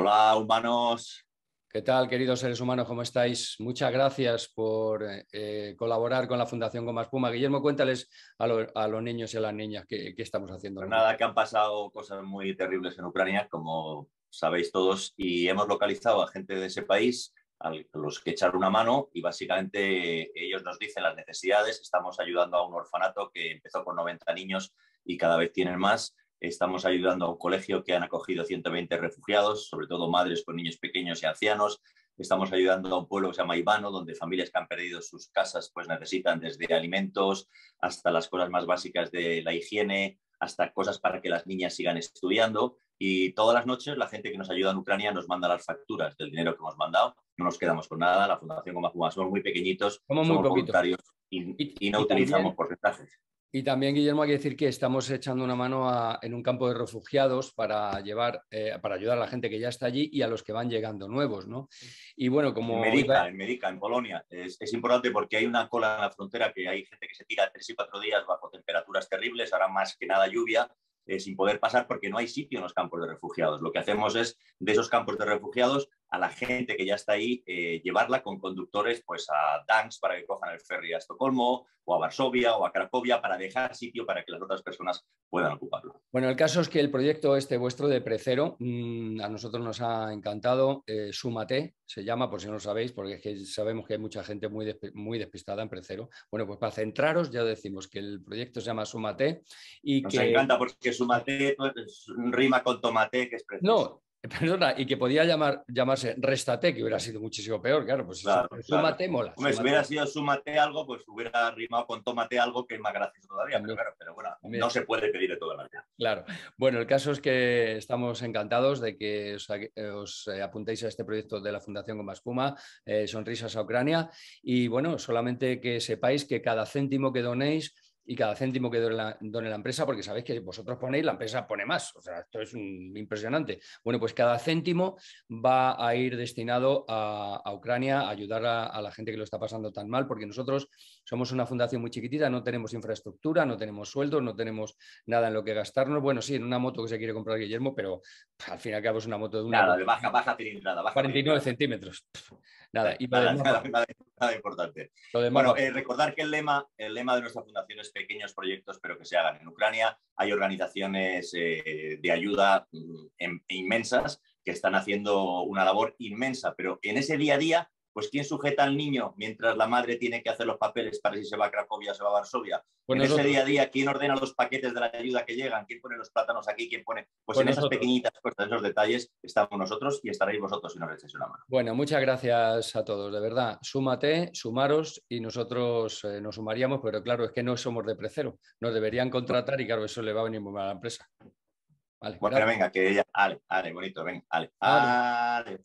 Hola, humanos. ¿Qué tal, queridos seres humanos? ¿Cómo estáis? Muchas gracias por colaborar con la Fundación Gomaespuma. Guillermo, cuéntales a los niños y a las niñas qué estamos haciendo. Pues nada, que han pasado cosas muy terribles en Ucrania, como sabéis todos, y hemos localizado a gente de ese país, a los que echar una mano, y básicamente ellos nos dicen las necesidades. Estamos ayudando a un orfanato que empezó con 90 niños y cada vez tienen más. Estamos ayudando a un colegio que han acogido 120 refugiados, sobre todo madres con niños pequeños y ancianos. Estamos ayudando a un pueblo que se llama Ivano, donde familias que han perdido sus casas pues necesitan desde alimentos hasta las cosas más básicas de la higiene, hasta cosas para que las niñas sigan estudiando. Y todas las noches la gente que nos ayuda en Ucrania nos manda las facturas del dinero que hemos mandado. No nos quedamos con nada. La Fundación Gomaespuma somos muy pequeñitos, somos voluntarios y no utilizamos porcentajes. Y también, Guillermo, hay que decir que estamos echando una mano en un campo de refugiados para ayudar a la gente que ya está allí y a los que van llegando nuevos, ¿no? Y bueno, como... En Medica, en Polonia. Es importante porque hay una cola en la frontera, que hay gente que se tira 3 y 4 días bajo temperaturas terribles, ahora más que nada lluvia, sin poder pasar porque no hay sitio en los campos de refugiados. Lo que hacemos es, de esos campos de refugiados, a la gente que ya está ahí, llevarla con conductores pues a Danz para que cojan el ferry a Estocolmo, o a Varsovia, o a Cracovia, para dejar sitio para que las otras personas puedan ocuparlo. Bueno, el caso es que el proyecto este vuestro de Prezero, a nosotros nos ha encantado. Súmate se llama, por si no lo sabéis, porque es que sabemos que hay mucha gente muy despistada en Prezero. Bueno, pues para centraros ya decimos que el proyecto se llama Súmate. Y nos encanta porque Súmate rima con tomate, que es precioso. No. Perdona, y que podía llamarse Réstate, que hubiera sido muchísimo peor, claro. Pues claro, Súmate mola. Hombre, si hubiera sido Súmate algo, pues hubiera rimado con Tómate algo, que es más gracioso todavía. No. Pero bueno, no se puede pedir de toda la vida. Claro. Bueno, el caso es que estamos encantados de que os apuntéis a este proyecto de la Fundación Gomaespuma, Sonrisas a Ucrania. Y bueno, solamente que sepáis que cada céntimo que donéis y cada céntimo que done la empresa, porque sabéis que vosotros ponéis, la empresa pone más. O sea, esto es impresionante. Bueno, pues cada céntimo va a ir destinado a Ucrania, a ayudar a la gente que lo está pasando tan mal, porque nosotros somos una fundación muy chiquitita, no tenemos infraestructura, no tenemos sueldos, no tenemos nada en lo que gastarnos. Bueno, sí, en una moto que se quiere comprar Guillermo, pero al fin y al cabo es una moto de una... Nada, de baja cilindrada. 49 centímetros. Nada, y nada importante. Bueno, recordar que el lema de nuestra fundación es pequeños proyectos pero que se hagan. En Ucrania hay organizaciones de ayuda inmensas que están haciendo una labor inmensa, pero en ese día a día, pues ¿quién sujeta al niño mientras la madre tiene que hacer los papeles para si se va a Cracovia o se va a Varsovia? Pues en ese día a día, ¿quién ordena los paquetes de la ayuda que llegan? ¿Quién pone los plátanos aquí? ¿Quién pone...? Pues en esas pequeñitas cosas, esos detalles, estamos nosotros y estaréis vosotros si nos echáis una mano. Bueno, muchas gracias a todos, de verdad. Súmate, sumaros, y nosotros nos sumaríamos, pero claro, es que no somos de Prezero. Nos deberían contratar y claro, eso le va a venir muy mal a la empresa. Vale, bueno, claro. Venga, que ya... Ale, bonito, venga, ale.